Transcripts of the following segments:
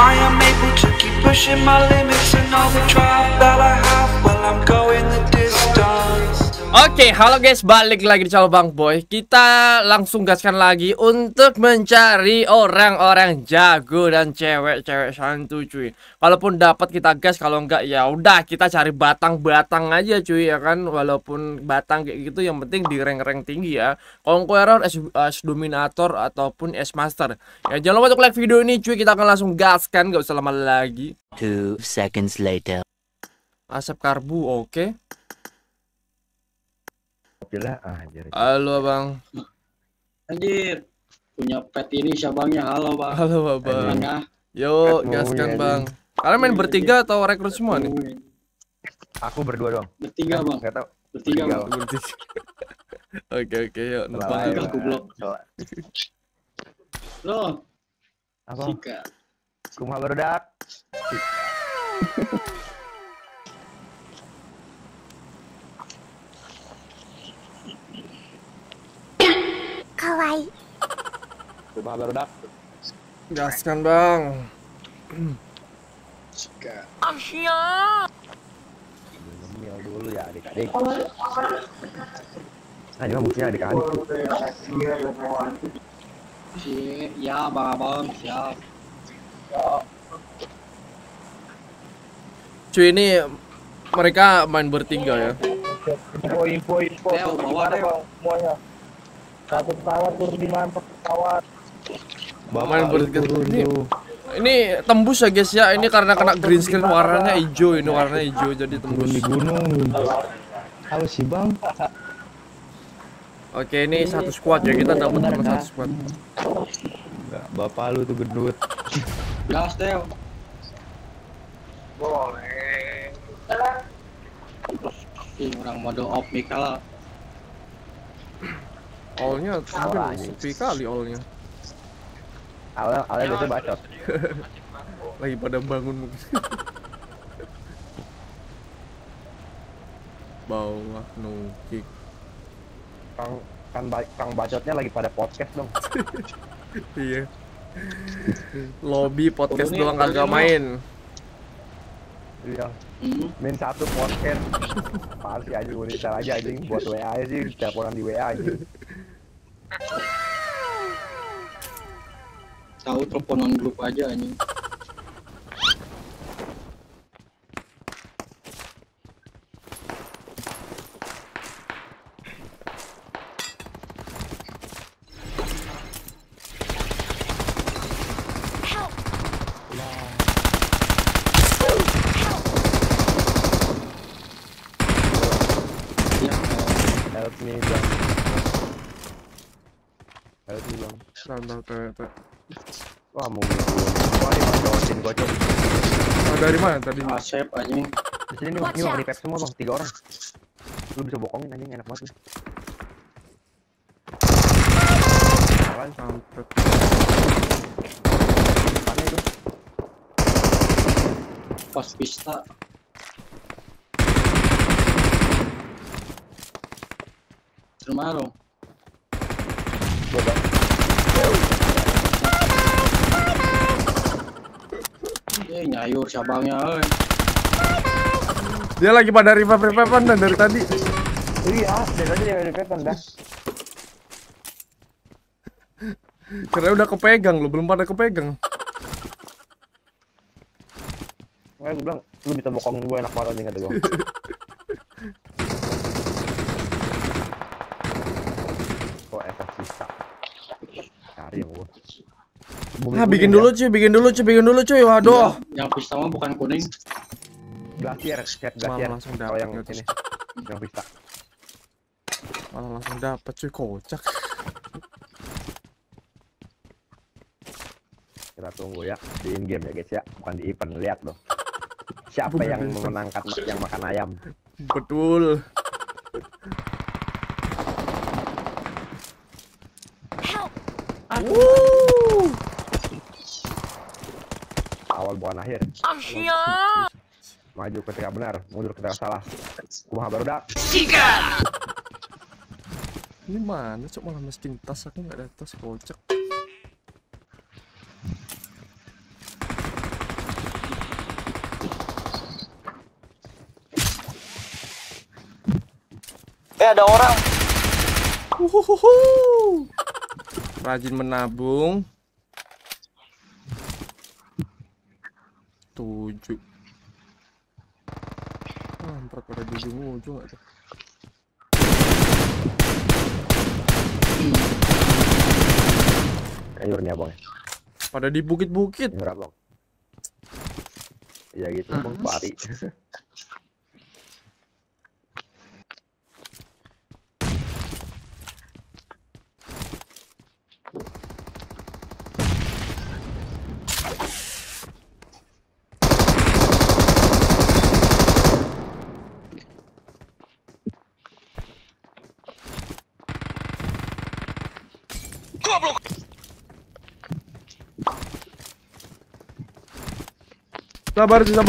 I am able to keep pushing my limits and all the drive that I have while I'm going the distance. Oke, halo guys, balik lagi di channel Bang Boy. Kita langsung gaskan lagi untuk mencari orang-orang jago dan cewek-cewek santu, cuy. Walaupun dapat kita gas, kalau enggak ya udah kita cari batang-batang aja, cuy, ya kan. Walaupun batang kayak gitu, yang penting di rank-rank tinggi ya. Conqueror, Ace Dominator ataupun Ace Master. Ya jangan lupa untuk like video ini, cuy. Kita akan langsung gaskan, gak usah lama lagi. 2 seconds later. Asap karbu, oke. Halo bang. Anjir, punya pet ini siabangnya. Halo bang. Halo bang. Yo, gaskan bang. Kalian main bertiga atau rekrut semua nih? Aku berdua doang. Bertiga bang. Gak tau. Bertiga bang. Oke, yuk. Bertiga aku blok. Loh. Apa? Sika. Kumah berdak. Kawaii. Coba berodak. Gaskan bang. Jika. Asia. Nyemil dulu ya adik-adik. Ayo musuhnya adik-adik. Ya bang, siap. Cuy, ini mereka main bertiga ya. Info. Satu pesawat turun di mana pesawat. Main bergelut. Ini tembus ya guys ya. Ini karena kena green screen warnanya hijau, ini warna hijau jadi tembus di gunung. Halo sih bang. Oke, ini satu squad ya, kita dapat cuma satu squad. Enggak, bapak lu tuh gendut. Gas Teo. Boleh. Ih, orang mode off nih kalah. All-nya mungkin sepi kali all-nya. All-nya biasanya bacot. Lagi pada bangun mungkin. Bawah no kick. Kang bacotnya lagi pada podcast dong. Iya. Lobby podcast doang kagak main. Iya. Main satu podcast. Pasti aja udah aja anjing buat WA sih, teleponan di WA aja. Tahu teleponan grup aja anjing. Tentang. Wah, mau gocok. Dari mana tadi? Asep anjing. Di sini nih mau repack semua bang, 3 orang. Lu bisa bokongin anjing, enak banget. Kawan sampet. Mana itu? Pas pista. Termalo. Coba. Nyayur cabangnya, oi. Dia lagi pada revive-revive-an dari tadi. Iya, dari tadi dia revive-an dah. Karena udah kepegang lo, belum pada kepegang. Gue bilang, lu bisa bokongin gue enak banget nih kata gue. Kok efek sisa? Cari yang gue. Nah, bikin dulu cuy. Waduh. Yang pistol bukan kuning. Glacier. Langsung dapat yang ini. Yang pistol. Malah langsung dapat cuy, kocak. Kita tunggu ya di in game ya guys ya, bukan di event. Lihat loh. Siapa yang menangkap yang makan ayam? Betul. Awal bukan akhir. Asia. Maju ketika benar, mundur ketika salah. Kumaha barudak. Sika. Ini mana cok, malah masukin tas, aku enggak ada tas, kocak. Ada orang. Rajin menabung. 7. Empat pada di ujung aja. Kayurnya bang. Pada di bukit-bukit. Ya gitu bang, pari. Sabar sih. Ada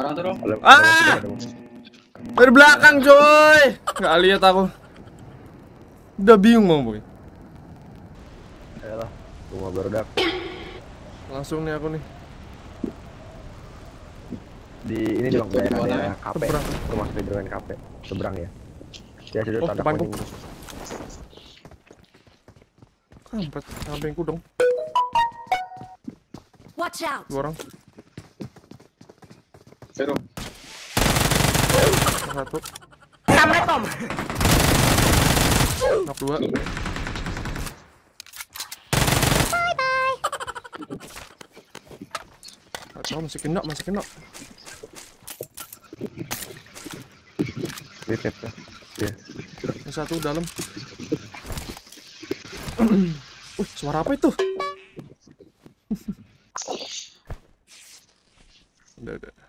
orang tuh. Dari belakang coy. Nggak lihat aku. Udah bingung mau boy. Ayolah, gua berdak. Langsung nih aku nih. Di ini dong daerah KP. Rumah Spiderman KP. Seberang ya. Dia sudut ada kuning. Empat sampingku dong. Watch out. Dua orang. Seru. Satu. Sampai Tom. Nap dua. Bye bye. Atau masih kena. Lihat ya. Satu dalam. Suara apa itu? Udah.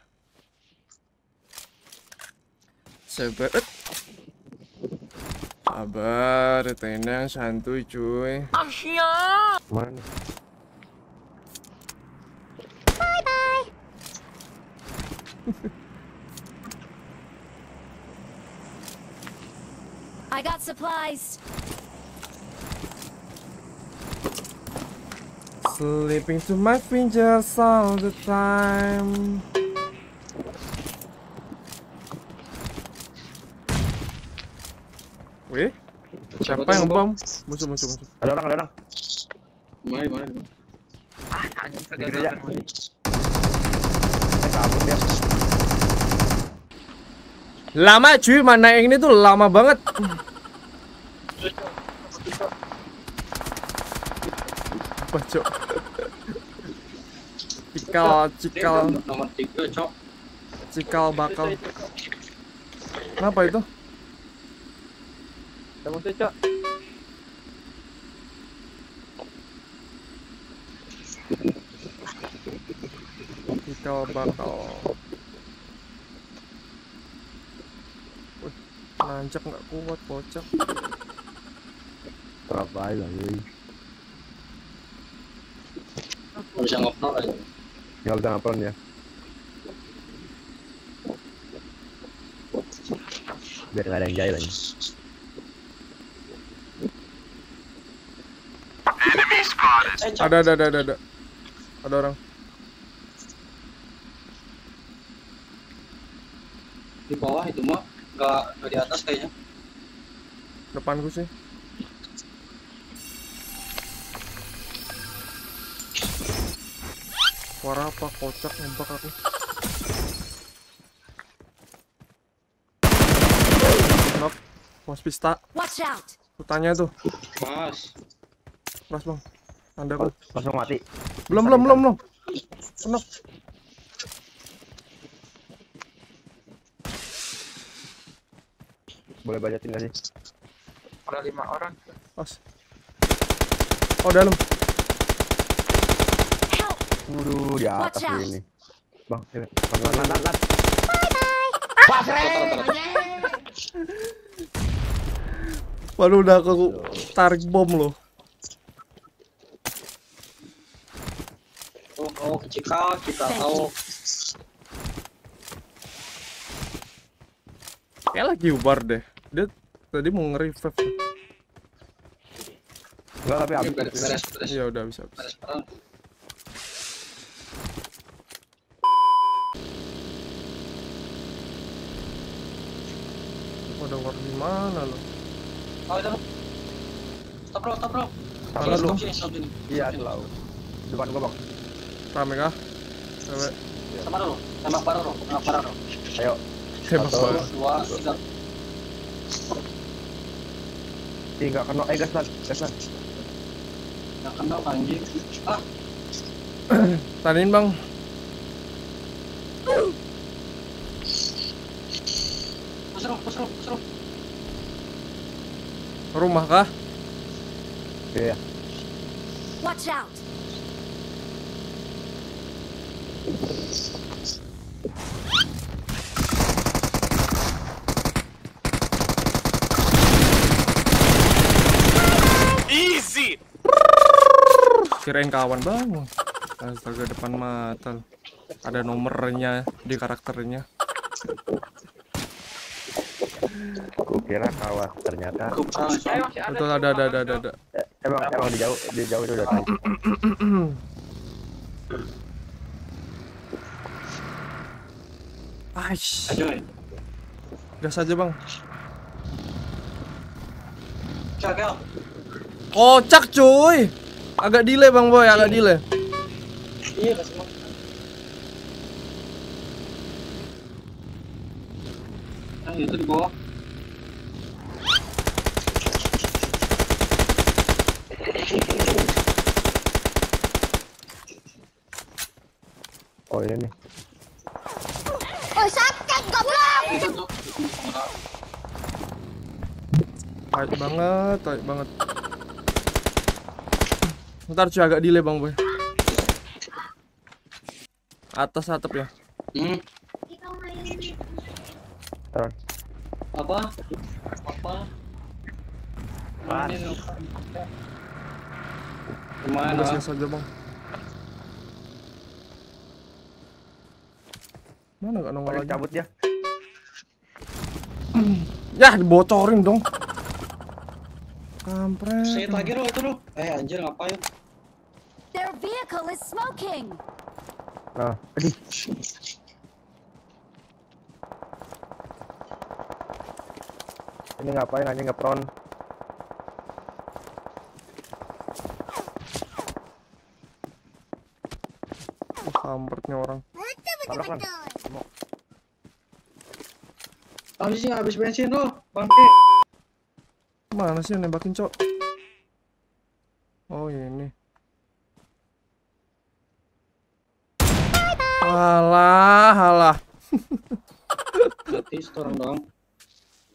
Sabar, tenang, santuy cuy. Mana? Bye bye. I got supplies. Slipping to my fingers all the time. Wih, siapa yang bom? Musuh. Ada orang. Mana? Lama cuy, mana yang ini tuh lama banget. Cok. Cikal bakal. Kenapa itu? Kamu cok. Cikal bakal. Wih, nancak nggak kuat bocok. Terbaik lagi. Bisa ngopnol aja. Tinggal udah ngapain ya. Biar gak ada yang jahil aja. Ada. Ada orang. Di bawah itu mah. Gak di atas kayaknya. Depanku sih. Suara apa? Kocak nembak aku. Knock. Mas pista. Hutannya tuh. Mas bang. Tanda aku. Langsung mati. Belum. Knock. Boleh bajatin gak sih? Ada 5 orang. Mas. Oh dalam. Waduh, di atas ini. Bang, pelan-pelan. Waduh, udah aku tarik bom loh. Oh, kecikal, kita tahu. Kayak lagi ubar deh. Dia tadi mau nge-revive. Enggak, tapi habis. Ya udah, bisa. Udah war di mana lo? Oh, udah. Stop bro, stop bro. Salah lu. Iya, di laut. Depan gua, Bang. Rame kah? Rame. Sama dulu. Tembak bareng, bro. Tembak bareng, bro. Ayo. Tembak bareng. 2, 3. Ih, enggak kena. Eh, gas, Mas. Gas, Mas. Enggak kena, anjing. Ah. Tanin, Bang. Push, bro. Rumah kah? Iya. Yeah. Watch out. Easy. Kirain kawan Bang. Astaga, depan mata. Ada nomornya di karakternya. Kira kawan ternyata. Betul, ada. Emang di jauh itu udah. Aish. Gas aja, Bang. Cakep. Kocak, cuy. Agak delay, Bang Boy, agak delay. Iya, Mas. Itu di bawah. Oh, ini nih. Oh, sakit goblok. Tight banget. Ntar cuy, agak delay Bang Boy. Atas atap ya. Apa? Gimana? Udah selesai aja, Bang. Mana gak nongol lagi? Cabut ya. Yah, dibocorin dong. Kampret. Set lagi lo itu lo. Anjir ngapain? Their vehicle is smoking. Nah, aduh. Ini ngapain aja ngepron? Sampernya orang. Malah kan? Abis ini habis bensin lo, bangke. Mana sih yang nembakin, Cok? Oh ini. Alah. Gratis orang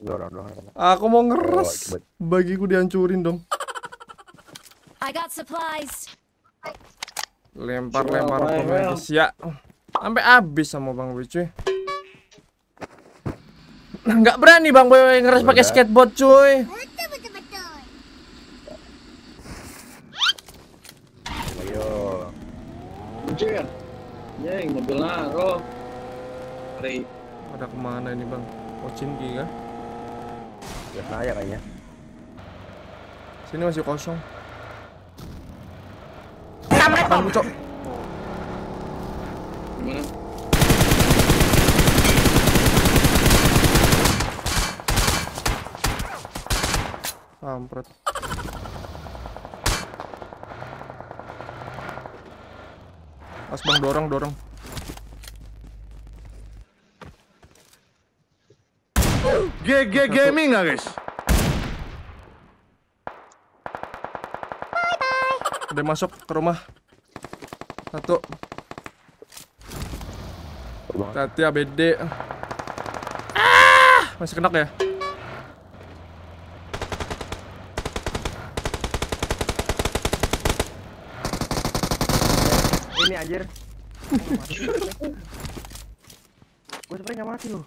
doang. Aku mau ngeres. Bagiku dihancurin dong. I got supplies. Lempar komentis ya. Sampai habis sama Bang Boy, cuy. Enggak berani Bang Boy ngeres pakai skateboard, cuy. Ayo. Anjir. Jeng, mobil naro. Hari pada kemana ini, Bang? Ocin kah? Udah naik kayaknya. Sini masih kosong. Kamu, Cok. Gimana? Sampret. Mas Bang, dorong. GG Gaming lah, guys. Bye-bye. Udah masuk ke rumah. Satu. Hati-hati ABD. Masih kena ya? Ini anjir. Gue sebenernya gak mati loh.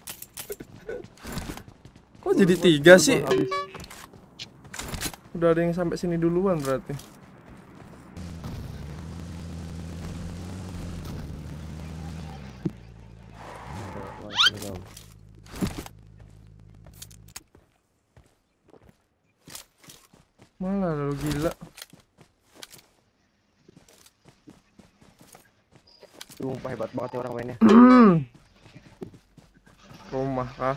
Kok jadi 3 sih? Udah ada yang sampai sini duluan berarti. Malah lu gila. Sumpah hebat banget ya orang mainnya. Rumah kah?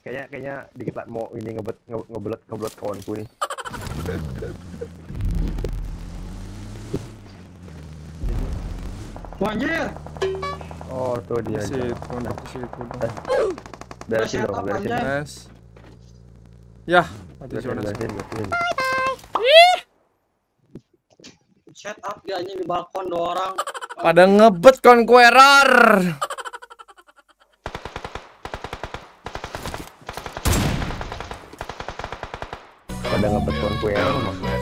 Kayaknya dikit lah mau ini ngebelet kawanku nih. Anjir. Oh, tuh dia. Di situ. Beresin dong, beresin. Yah, mati Jonas. Shut up dia anjing di balkon 2 orang. Pada ngebet Conqueror. Pada ngebet Conqueror.